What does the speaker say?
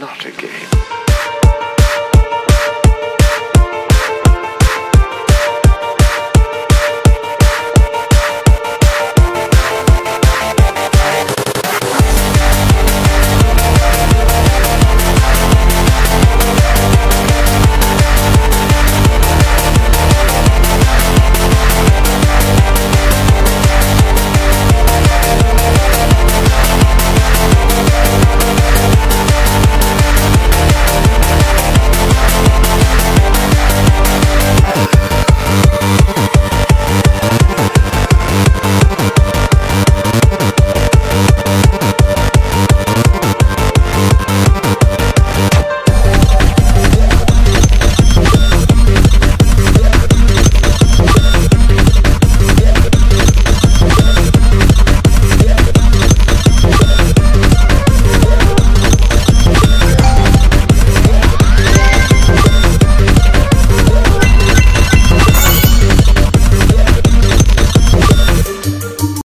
not a game.